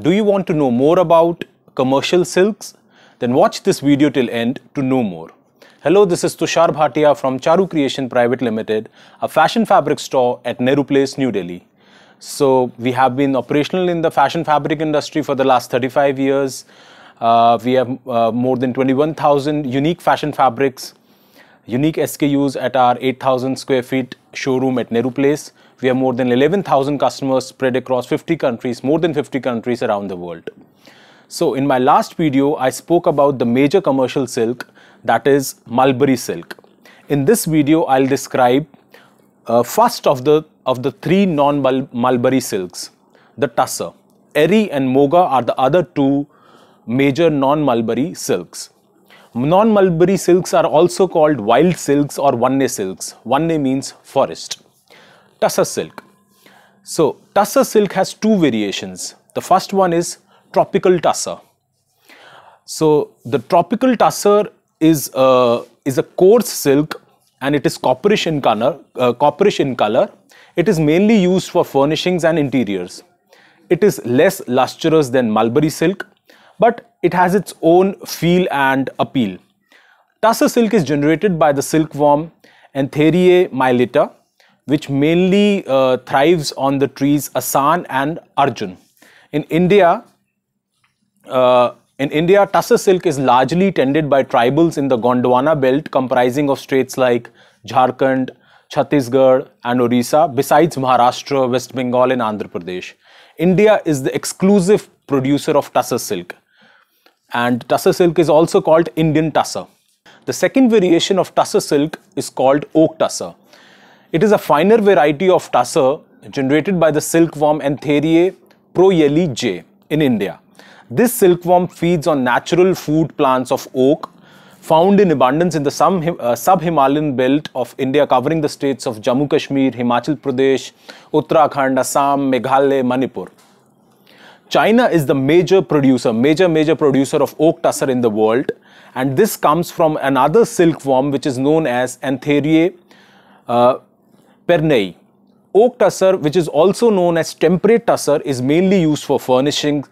Do you want to know more about commercial silks? Then watch this video till end to know more. Hello, this is Tushar Bhatia from Charu Creation Private Limited, a fashion fabric store at Nehru Place, New Delhi. So we have been operational in the fashion fabric industry for the last 35 years. We have more than 21,000 unique fashion fabrics, unique SKUs at our 8,000 square feet showroom at Nehru Place. We have more than 11,000 customers spread across 50 countries, more than 50 countries around the world. So in my last video, I spoke about the major commercial silk, that is mulberry silk. In this video, I'll describe first of the three non-mulberry silks, the Tasar. Eri and Muga are the other two major non-mulberry silks. Non-mulberry silks are also called wild silks or Vanya silks. Vanya means forest. Tasar silk. So Tasar silk has two variations. The first one is tropical Tasar. So the tropical Tasar is a coarse silk and it is copperish in color. It is mainly used for furnishings and interiors. It is less lustrous than mulberry silk, but it has its own feel and appeal. Tasar silk is generated by the silkworm Antheraea mylitta, which mainly thrives on the trees Asan and Arjun. In India, Tasar silk is largely tended by tribals in the Gondwana belt, comprising of states like Jharkhand, Chhattisgarh and Orissa, besides Maharashtra, West Bengal and Andhra Pradesh. India is the exclusive producer of Tasar silk, and Tasar silk is also called Indian Tasar. The second variation of Tasar silk is called oak Tasar. It is a finer variety of Tasar generated by the silkworm Antheraea proyeli in India. This silkworm feeds on natural food plants of oak, found in abundance in the sub-Himalayan belt of India, covering the states of Jammu Kashmir, Himachal Pradesh, Uttarakhand, Assam, Meghalaya, Manipur. China is the major producer of oak Tasar in the world, and this comes from another silkworm which is known as Antheraea pernyi. Oak Tasar, which is also known as temperate Tasar, is mainly used for furnishing,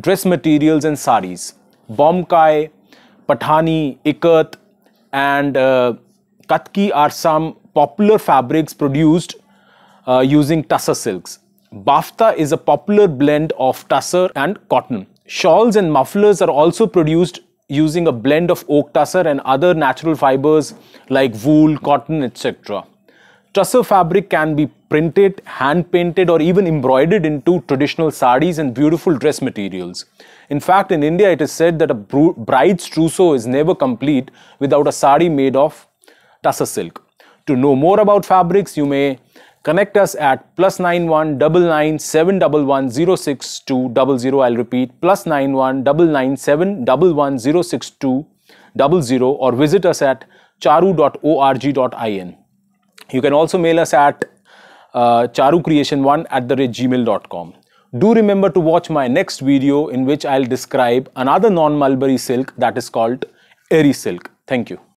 dress materials and saris. Bomkai, Pathani, Ikat and Katki are some popular fabrics produced using Tasar silks. Bafta is a popular blend of Tasar and cotton. Shawls and mufflers are also produced using a blend of oak Tasar and other natural fibers like wool, cotton, etc. Tasar fabric can be printed, hand-painted or even embroidered into traditional saris and beautiful dress materials. In fact, in India, it is said that a bride's trousseau is never complete without a sari made of Tasar silk. To know more about fabrics, you may connect us at +91 99 711 062 00. I'll repeat, +91 99 711 062 00, or visit us at charu.org.in. You can also mail us at charucreation1@gmail.com. Do remember to watch my next video, in which I'll describe another non-mulberry silk, that is called Eri silk. Thank you.